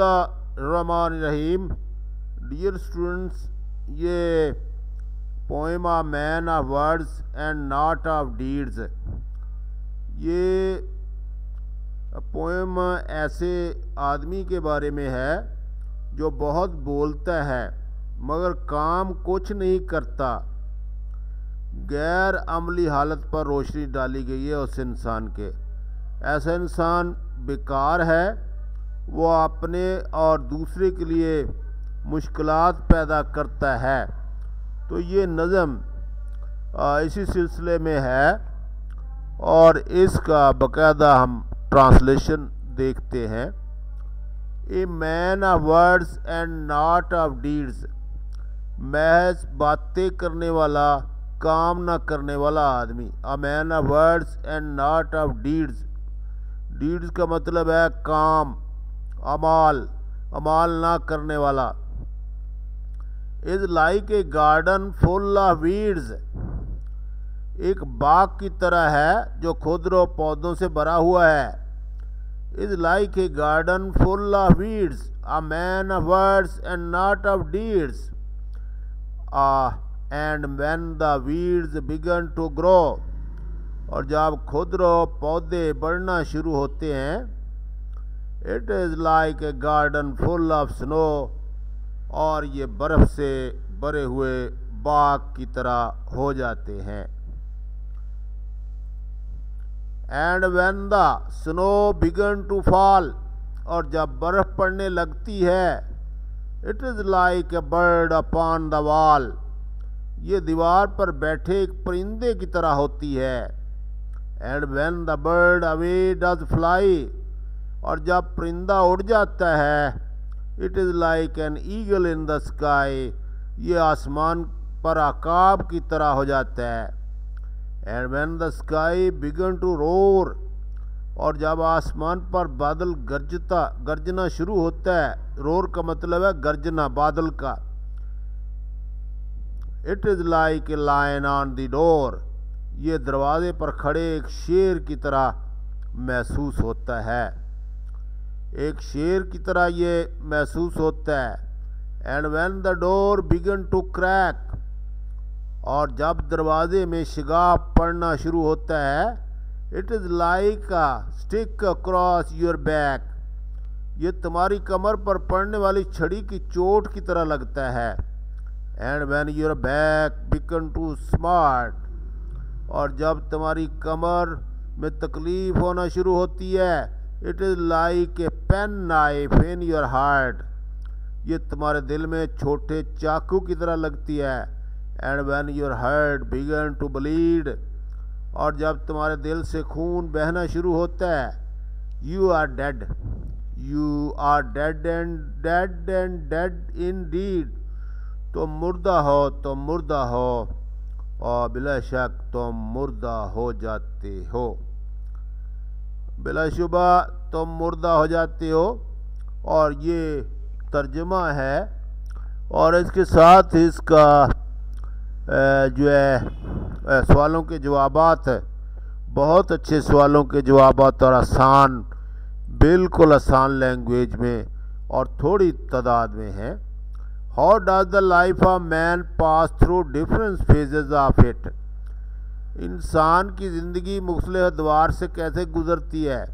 बिस्मिल्लाहिर्रहमानिर्रहीम। Dear students, ये poem a man of words and not of deeds है। ये पोएम ऐसे आदमी के बारे में है जो बहुत बोलता है मगर काम कुछ नहीं करता। गैर अमली हालत पर रोशनी डाली गई है उस इंसान के। ऐसा इंसान बेकार है, वो अपने और दूसरे के लिए मुश्किलात पैदा करता है। तो ये नज़म इसी सिलसिले में है और इसका बाकायदा हम ट्रांसलेशन देखते हैं। A man of words and not of deeds, महज बातें करने वाला काम ना करने वाला आदमी। A man of words and not of deeds, deeds का मतलब है काम, अमाल, अमाल ना करने वाला। Is like a garden full of weeds, एक बाग की तरह है जो खुदरो पौधों से भरा हुआ है। Is like a garden full of weeds, a man of words and not of deeds. And when the weeds begin to grow, और जब खुदरो पौधे बढ़ना शुरू होते हैं। It is like a garden full of snow, और ये बर्फ़ से भरे हुए बाग की तरह हो जाते हैं। And when the snow begin to fall, और जब बर्फ़ पड़ने लगती है। It is like a bird upon the wall, ये दीवार पर बैठे एक परिंदे की तरह होती है। And when the bird away does fly, और जब परिंदा उड़ जाता है। It is like an eagle in the sky, ये आसमान पर आकाब की तरह हो जाता है। And when the sky begin to roar, और जब आसमान पर बादल गर्जना शुरू होता है। रोर का मतलब है गर्जना बादल का। It is like a lion on the door, ये दरवाजे पर खड़े एक शेर की तरह महसूस होता है, एक शेर की तरह ये महसूस होता है। And when the door begin to crack, और जब दरवाजे में शिगाब पड़ना शुरू होता है। It is like a stick across your back, ये तुम्हारी कमर पर पड़ने वाली छड़ी की चोट की तरह लगता है। And when your back बिकन to smart, और जब तुम्हारी कमर में तकलीफ होना शुरू होती है। It is like a penknife in your heart, ये तुम्हारे दिल में छोटे चाकू की तरह लगती है। And when your heart began to bleed, और जब तुम्हारे दिल से खून बहना शुरू होता है। You are dead, you are dead and dead and dead indeed, तुम मुर्दा हो, तुम मुर्दा हो, और बिलाशक तुम मुर्दा हो जाते हो, बिलाशुबा तुम मुर्दा हो जाते हो। और ये तर्जुमा है, और इसके साथ इसका जो है सवालों के जवाबात है, बहुत अच्छे सवालों के जवाबात, और आसान, बिल्कुल आसान लैंग्वेज में और थोड़ी तादाद में है। How does the life of man pass through different phases of it? इंसान की ज़िंदगी मुख्तलिफ़ दौर से कैसे गुजरती है।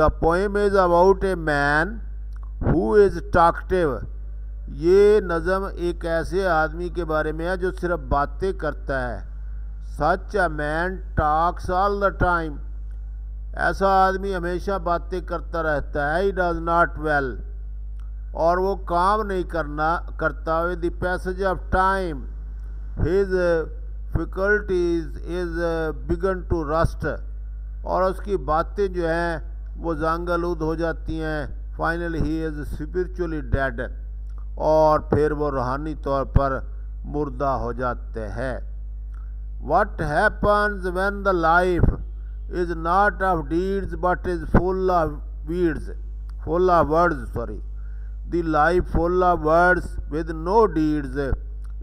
The poem is about a man who is talkative. ये नज़म एक ऐसे आदमी के बारे में है जो सिर्फ बातें करता है। Such a man talks all the time. ऐसा आदमी हमेशा बातें करता रहता है। He does not dwell. और वो काम नहीं करता। With the passage of time his faculties is began to rust, और उसकी बातें जो हैं वो जंगलूद हो जाती हैं। Finally he is spiritually dead, और फिर वो रूहानी तौर पर मुर्दा हो जाते हैं। What happens when the life is not of deeds but is full of weeds, full of words, sorry. The life full of words with no deeds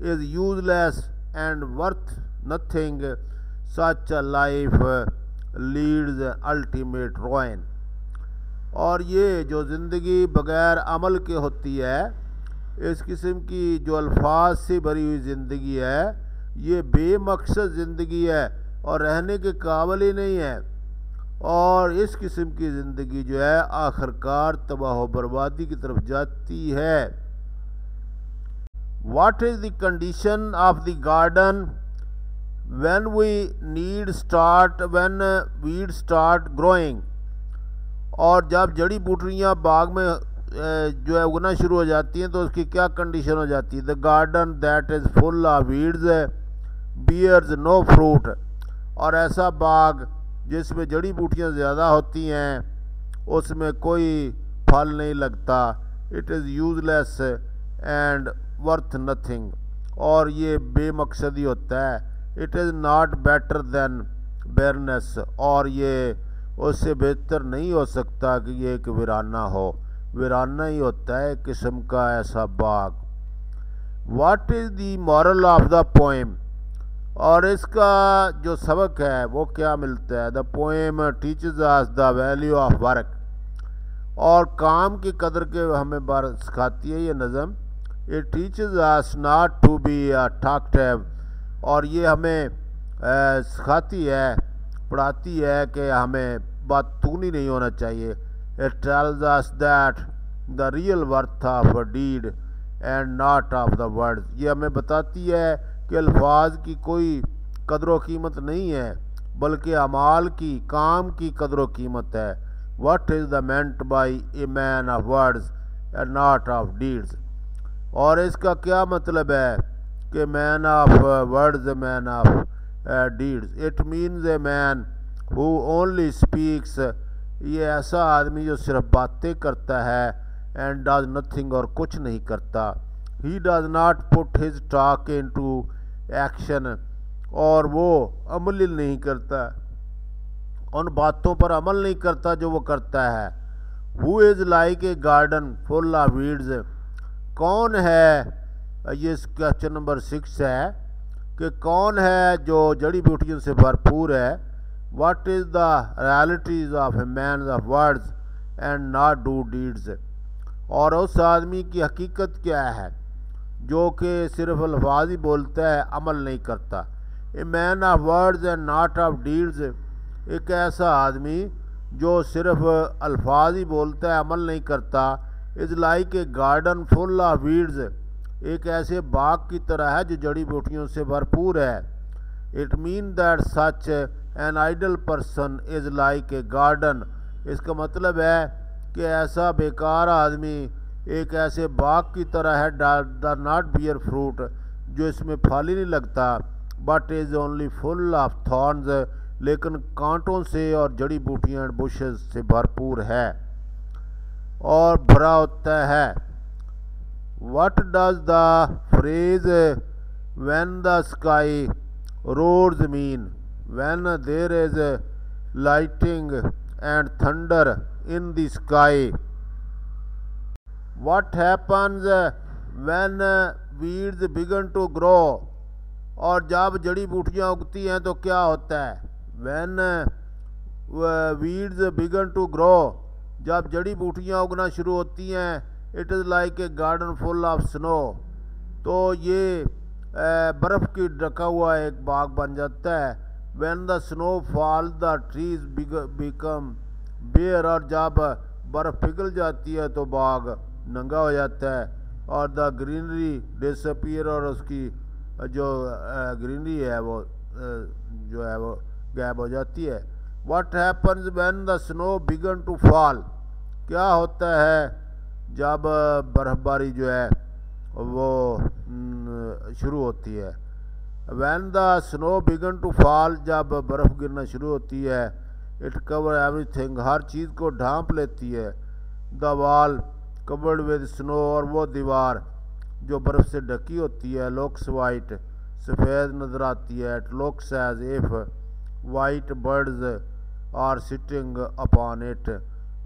is useless and worth nothing. Such a life leads ultimate ruin. और ये जो ज़िंदगी बग़ैर अमल के होती है, इस किस्म की जो अल्फाज से भरी हुई ज़िंदगी है, ये बेमकसद ज़िंदगी है और रहने के काबिल ही नहीं है। और इस किस्म की ज़िंदगी जो है आखिरकार तबाह व बर्बादी की तरफ जाती है। What is the condition of the garden when weeds start growing? और जब जड़ी बूटियाँ बाग में जो है उगना शुरू हो जाती हैं तो उसकी क्या कंडीशन हो जाती है? The garden that is full of weeds bears no fruit। और ऐसा बाग जिसमें जड़ी बूटियाँ ज़्यादा होती हैं उसमें कोई फल नहीं लगता। It is useless and worth nothing. और ये बेमकसदी होता है। It is not better than barrenness. और ये उससे बेहतर नहीं हो सकता कि ये एक वीराना हो। वीराना ही होता है किस्म का ऐसा बाग। What is the moral of the poem? और इसका जो सबक है वो क्या मिलता है? The poem teaches us the value of work. और काम की कदर के हमें बार सिखाती है ये नज़म। It teaches us not to be talkative। और ये हमें सिखाती है, पढ़ाती है कि हमें बातूनी नहीं होना चाहिए। It tells us that the real worth of a deed and not of the words। ये हमें बताती है कि अल्फाज की कोई कदर व कीमत नहीं है बल्कि अमाल की, काम की कदर व कीमत है। What is the meant by a man of words and not of deeds? और इसका क्या मतलब है कि man of words man of deeds? It means a man who only speaks. ये ऐसा आदमी जो सिर्फ बातें करता है। And does nothing. और कुछ नहीं करता। He does not put his talk into action. और वो अमल नहीं करता, उन बातों पर अमल नहीं करता जो वो करता है। Who is like a garden full of weeds. कौन है ये? क्वेश्चन नंबर 6 है कि कौन है जो जड़ी बूटियों से भरपूर है। What is the realities of a man of words and not do deeds. और उस आदमी की हकीकत क्या है जो कि सिर्फ अल्फाज ही बोलता है, अमल नहीं करता। A man of words and not of deeds. एक ऐसा आदमी जो सिर्फ अल्फाज ही बोलता है, अमल नहीं करता। Is like a garden full of weeds. एक ऐसे बाग की तरह है जो जड़ी बूटियों से भरपूर है। It mean that such an idle person is like a garden. इसका मतलब है कि ऐसा बेकार आदमी एक ऐसे बाग की तरह है, डज नॉट बियर फ्रूट, जो इसमें फल ही नहीं लगता। But is only full of thorns. लेकिन कांटों से और जड़ी बूटियाँ एंड बुशेज़ से भरपूर है और भरा होता है। What does the phrase when the sky roars mean? When there is lightning and thunder in the sky? What happens when weeds begin to grow? और जब जड़ी बूटियाँ उगती हैं तो क्या होता है? When weeds begin to grow। जब जड़ी बूटियाँ उगना शुरू होती हैं। It is like a garden full of snow. तो ये बर्फ़ की ढका हुआ एक बाग बन जाता है। When the snow fall the trees become bare. और जब बर्फ़ पिघल जाती है तो बाग नंगा हो जाता है। और द ग्रीनरी डिसअपीयर। और उसकी जो ग्रीनरी है वो जो है वो गायब हो जाती है। What happens when the snow begin to fall? क्या होता है जब बर्फ़बारी जो है वो शुरू होती है? When the snow begin to fall, जब बर्फ़ गिरना शुरू होती है। It cover everything। हर चीज़ को ढांप लेती है। The wall covered with snow। और वो दीवार जो बर्फ़ से ढकी होती है looks white। सफ़ेद नज़र आती है। It looks as if white birds are sitting upon it.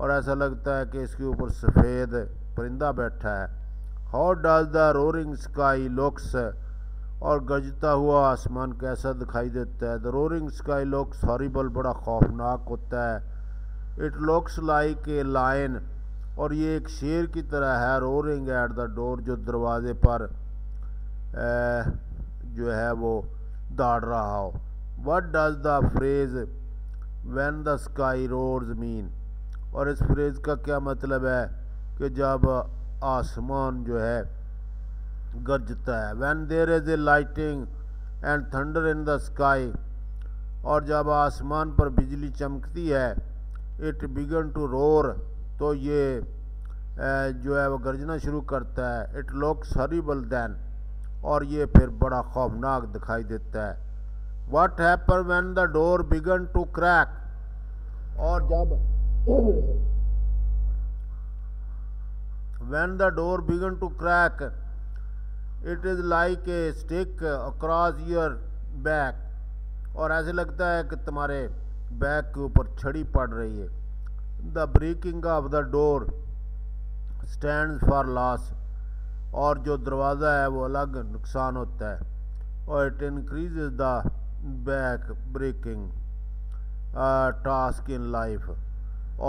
और ऐसा लगता है कि इसके ऊपर सफ़ेद परिंदा बैठा है। How does the roaring sky looks. और गरजता हुआ आसमान कैसा दिखाई देता है? The roaring sky looks horrible. बड़ा खौफनाक होता है। It looks like a lion, और ये एक शेर की तरह है, रोरिंग एट द डोर, जो दरवाज़े पर जो है वो दौड़ रहा हो। What does the phrase when the sky roars mean, और इस फ्रेज़ का क्या मतलब है कि जब आसमान जो है गरजता है। When there is a lighting and thunder in the sky, और जब आसमान पर बिजली चमकती है। इट बिगन टू रोर, तो ये जो है वो गर्जना शुरू करता है। इट लुक्स हॉरिबल दैन, और ये फिर बड़ा खौफनाक दिखाई देता है। What happen when the door begin to crack, और जब when the door begin to crack it is like a stick across your back, और ऐसे लगता है कि तुम्हारे बैक के ऊपर छड़ी पड़ रही है। The breaking of the door stands for loss, और जो दरवाज़ा है वो अलग नुकसान होता है। और it increases the back breaking task in life,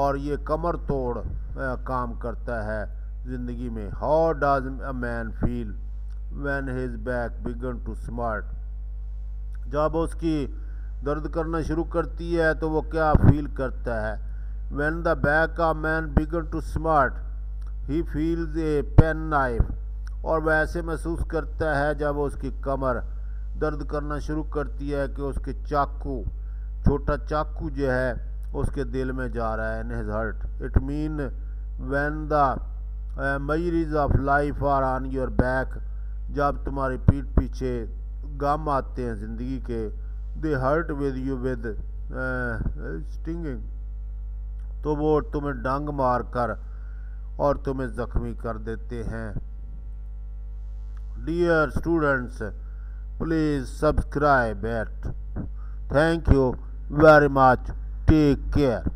और ये कमर तोड़ काम करता है ज़िंदगी में। How does a man feel when his back began to smart, जब उसकी दर्द करना शुरू करती है तो वो क्या फील करता है। When the back of man begin to smart, he feels a pen knife, और वह ऐसे महसूस करता है जब उसकी कमर दर्द करना शुरू करती है कि उसके चाकू, छोटा चाकू जो है उसके दिल में जा रहा है। In his heart, it mean when the miseries of life are on your back, जब तुम्हारी पीठ पीछे गम आते हैं ज़िंदगी के। They hurt with you with stinging, तो वो तुम्हें डंग मार कर और तुम्हें ज़ख्मी कर देते हैं। Dear students, please subscribe it. Thank you very much, take care.